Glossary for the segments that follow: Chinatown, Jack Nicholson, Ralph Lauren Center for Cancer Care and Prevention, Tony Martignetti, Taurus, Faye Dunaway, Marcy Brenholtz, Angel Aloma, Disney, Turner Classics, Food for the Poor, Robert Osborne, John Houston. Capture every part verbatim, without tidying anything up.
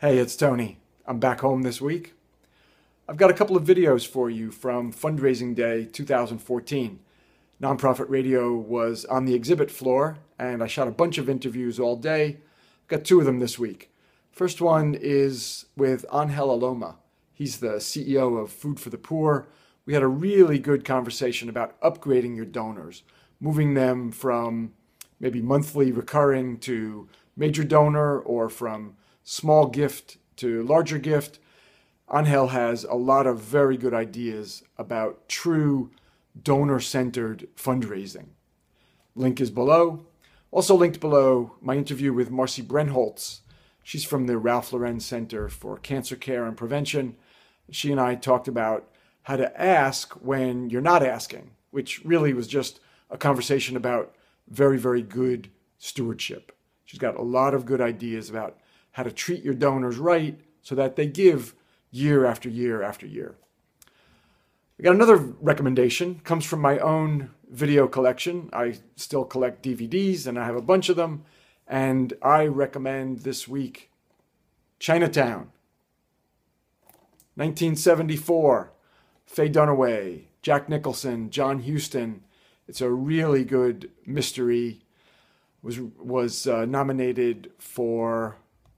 Hey, it's Tony. I'm back home this week. I've got a couple of videos for you from Fundraising Day two thousand fourteen. Nonprofit Radio was on the exhibit floor, and I shot a bunch of interviews all day. Got two of them this week. First one is with Angel Aloma. He's the C E O of Food for the Poor. We had a really good conversation about upgrading your donors, moving them from maybe monthly recurring to major donor, or from small gift to larger gift. Angel has a lot of very good ideas about true donor-centered fundraising. Link is below. Also linked below, my interview with Marcy Brenholtz. She's from the Ralph Lauren Center for Cancer Care and Prevention. She and I talked about how to ask when you're not asking, which really was just a conversation about very, very good stewardship. She's got a lot of good ideas about how to treat your donors right so that they give year after year after year. I got another recommendation, comes from my own video collection. I still collect D V Ds and I have a bunch of them, and I recommend this week Chinatown, nineteen seventy-four, Faye Dunaway, Jack Nicholson, John Houston. It's a really good mystery. Was, was uh, nominated for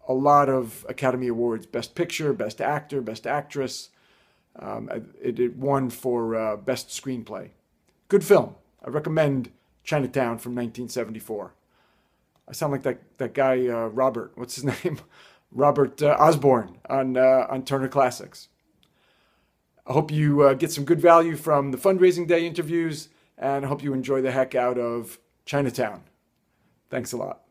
a lot of Academy Awards, Best Picture, Best Actor, Best Actress. Um, it, it won for uh, Best Screenplay. Good film. I recommend Chinatown from nineteen seventy-four. I sound like that, that guy, uh, Robert, what's his name? Robert uh, Osborne on, uh, on Turner Classics. I hope you uh, get some good value from the Fundraising Day interviews, and I hope you enjoy the heck out of Chinatown. Thanks a lot.